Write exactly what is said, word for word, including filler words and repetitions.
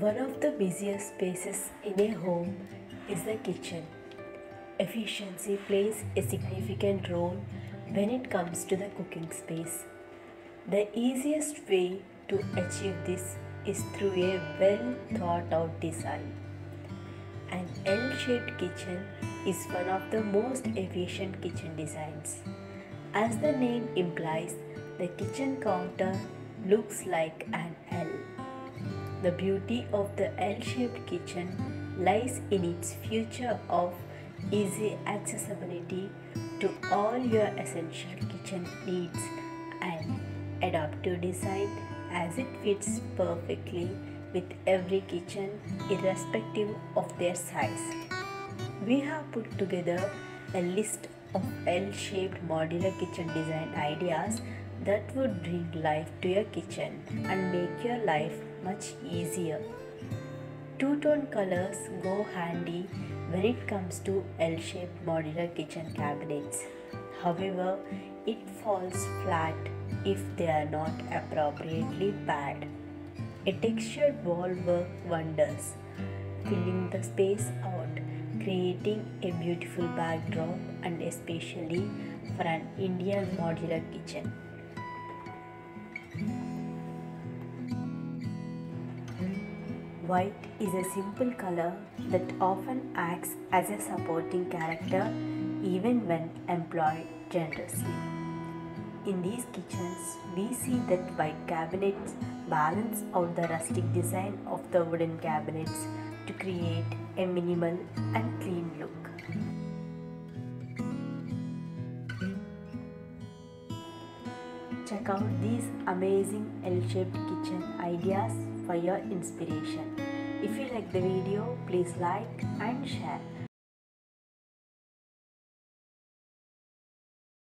One of the busiest spaces in a home is the kitchen. Efficiency plays a significant role when it comes to the cooking space. The easiest way to achieve this is through a well thought out design. An L-shaped kitchen is one of the most efficient kitchen designs. As the name implies, the kitchen counter looks like an L. The beauty of the L-shaped kitchen lies in its feature of easy accessibility to all your essential kitchen needs and adaptive design, as it fits perfectly with every kitchen irrespective of their size. We have put together a list of L-shaped modular kitchen design ideas that would bring life to your kitchen and make your life much easier. Two-tone colors go handy when it comes to L-shaped modular kitchen cabinets. However, it falls flat if they are not appropriately paired. A textured wall works wonders, filling the space out, creating a beautiful backdrop, and especially for an Indian modular kitchen. White is a simple color that often acts as a supporting character even when employed generously. In these kitchens, we see that white cabinets balance out the rustic design of the wooden cabinets to create a minimal and clean look. Check out these amazing L-shaped kitchen ideas for your inspiration. If you like the video, please like and share.